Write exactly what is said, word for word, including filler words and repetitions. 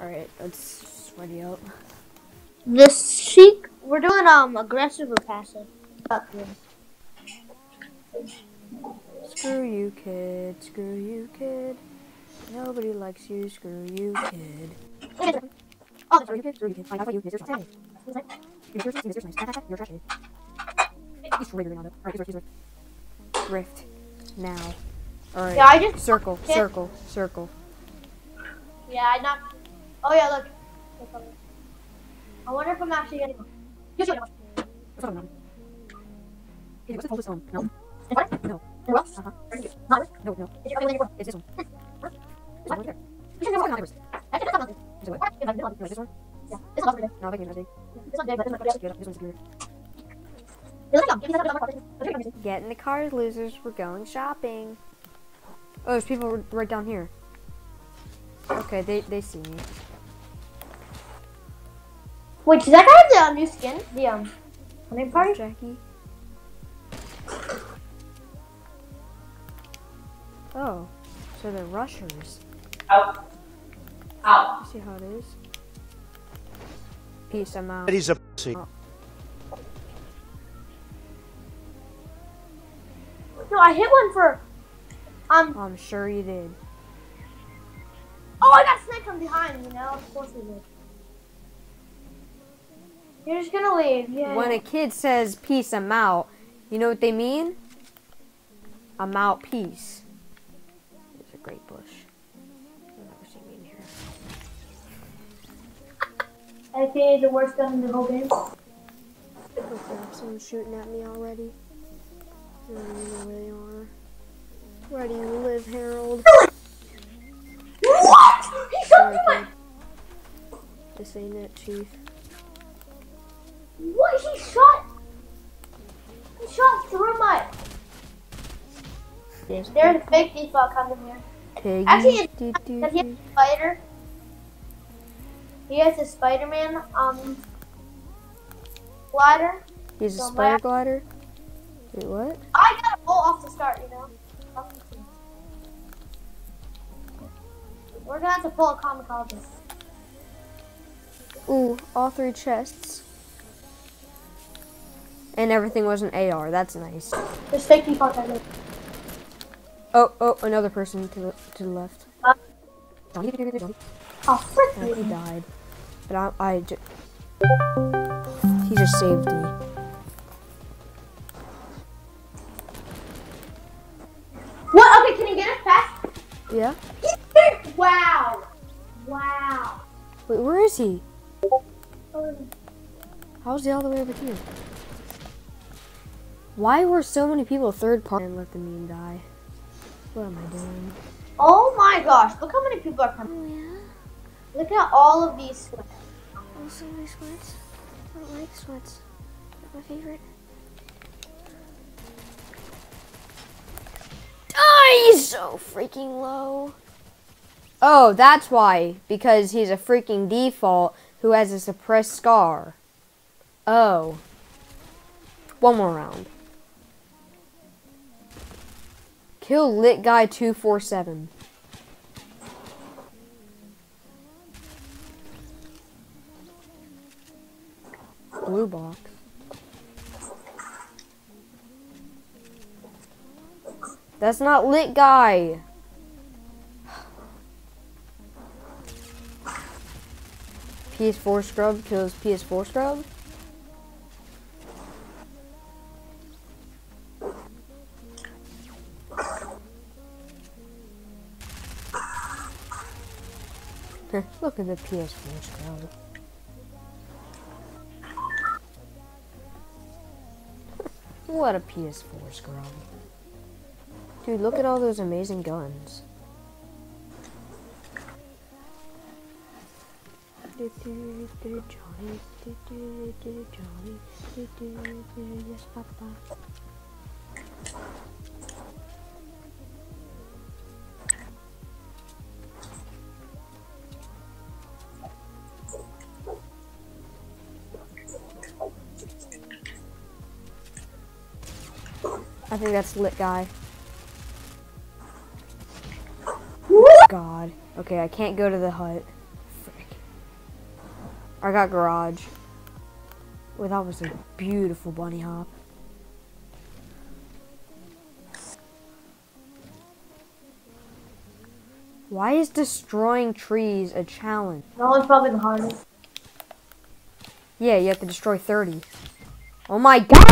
Alright, let's sweaty out. The Sheik, we're doing um aggressive or passive. Uh, yeah. Screw you, kid. Screw you, kid. Nobody likes you. Screw you, kid. Oh, screw you, kid. Screw you, kid. I thought you were trash. You're trash. You're trash. You're trash. He's rigging on it. Alright, he's right. He's right. Rift. Now. Alright. Yeah, I just circle, hit. circle, circle. Yeah, I knocked. Oh yeah, look. I wonder if I'm actually getting one. Yes, you are. What's the coldest one? No. What? No. No. Uh-huh. No. No. No. It's this one. Huh? This one right there. This one's not yours. Actually, that's not yours. This one. No, this one. Yeah. This one's bigger. No, I can't. This one's big, but this one's bigger. This one's bigger. Get in the car, losers. We're going shopping. Oh, there's people right down here. Okay, they, they see me. Wait, does that guy have the uh, new skin? The um, hunting party? Jackie. Oh, so they're rushers. Ow. Ow. You see how it is? Peace, I'm out. He's a pussy. Oh. No, I hit one for. Um. I'm sure you did. Oh, I got sniped from behind. You know, of course we did. You're just gonna leave. Yeah. When a kid says "peace, I'm out," you know what they mean? I'm out, peace. There's a great bush. I've never seen me in here. I think the worst gun in the whole game. Okay, someone's shooting at me already. I don't even know where they are. Where do you live, Harold? What? He shot me my... This ain't it, Chief. What? He shot... He shot through my... There's a big default coming here. Piggy. Actually, it's do, do, do. He has a spider. He has a Spider-Man, um... glider. He's so a spider my... glider? Wait, what? I got a bolt off the start, you know? Off the team. We're gonna have to pull a kamikaze. Ooh, all three chests. And everything was an A R, that's nice. There's fake default that made. Oh, oh, another person to the, to the left. Uh, oh, frick. Uh, he died. But I, I just... He just saved me. What? Okay, can you get us past? Yeah. Wow. Wow. Wait, where is he? How is he all the way over here? Why were so many people third party and let the meme die? What am I doing? Oh my gosh, look how many people are coming. Oh, yeah. Look at all of these sweats. Oh, so many sweats. I don't like sweats. They're my favorite. Oh, he's so freaking low. Oh, that's why. Because he's a freaking default who has a suppressed scar. Oh. One more round. Kill Lit Guy two four seven. Blue box. That's not Lit Guy. P S four scrub kills P S four scrub. Look at the P S four scrub. What a P S four scrub. Dude, look at all those amazing guns. Yes, Papa. I think that's Lit Guy. God. Okay, I can't go to the hut. Frick. I got garage. Well, that was a beautiful bunny hop. Why is destroying trees a challenge? That one's probably the hardest. Yeah, you have to destroy thirty. Oh my god!